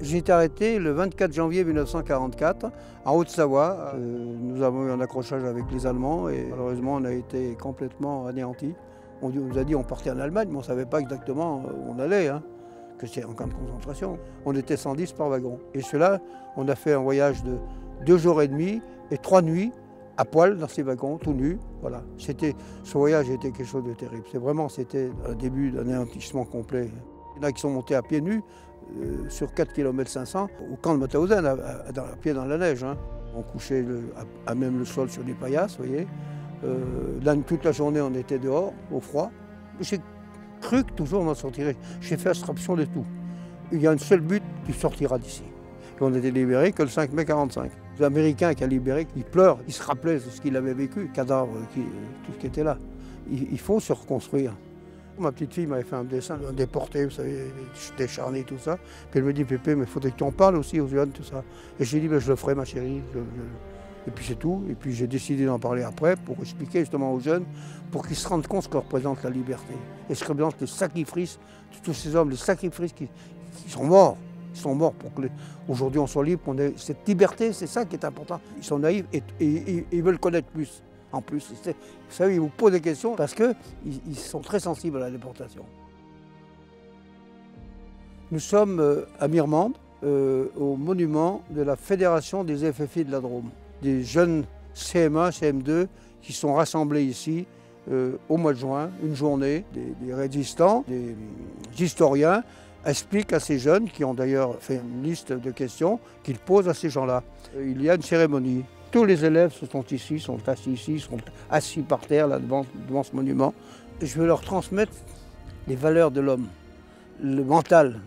J'ai été arrêté le 24 janvier 1944 en Haute-Savoie. Nous avons eu un accrochage avec les Allemands et malheureusement on a été complètement anéantis. On nous a dit qu'on partait en Allemagne, mais on ne savait pas exactement où on allait, hein, que c'était en camp de concentration. On était 110 par wagon. Et cela, on a fait un voyage de 2 jours et demi et 3 nuits à poil dans ces wagons, tout nus. Voilà. Ce voyage était quelque chose de terrible. C'était un début d'un anéantissement complet. Il y en a qui sont montés à pieds nus sur 4,5 km au camp de Mauthausen, à pied dans la neige. Hein. On couchait à même le sol sur des paillasses, vous voyez. Toute la journée, on était dehors, au froid. J'ai cru que toujours on en sortirait. J'ai fait abstraction de tout. Il y a un seul but, tu sortiras d'ici. Et on était libérés que le 5 mai 1945. L'Américain qui a libéré, il pleure, il se rappelait de ce qu'il avait vécu, cadavre, tout ce qui était là. Il faut se reconstruire. Ma petite fille m'avait fait un dessin d'un déporté, vous savez, décharné, tout ça. Puis elle me dit, Pépé, mais il faudrait que tu en parles aussi aux jeunes, tout ça. Et j'ai dit, mais je le ferai, ma chérie. Et puis c'est tout. Et puis j'ai décidé d'en parler après pour expliquer justement aux jeunes, pour qu'ils se rendent compte ce que représente la liberté. Et ce que représente le sacrifice de tous ces hommes, le sacrifice qui sont morts. Ils sont morts pour qu'aujourd'hui on soit libre, qu'on ait cette liberté, c'est ça qui est important. Ils sont naïfs et ils veulent connaître plus. En plus, vous savez, ils vous posent des questions parce qu'ils sont très sensibles à la déportation. Nous sommes à Mirmande, au monument de la Fédération des FFI de la Drôme. Des jeunes CM1, CM2 qui sont rassemblés ici au mois de juin, une journée. Des résistants, des historiens expliquent à ces jeunes, qui ont d'ailleurs fait une liste de questions, qu'ils posent à ces gens-là. Il y a une cérémonie. Tous les élèves sont assis ici, sont assis par terre, là, devant ce monument. Je veux leur transmettre les valeurs de l'homme, le mental,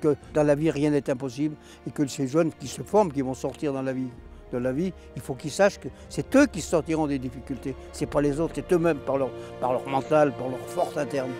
que dans la vie, rien n'est impossible, et que ces jeunes qui se forment, qui vont sortir dans la vie, il faut qu'ils sachent que c'est eux qui sortiront des difficultés, c'est pas les autres, c'est eux-mêmes, par leur mental, par leur force interne.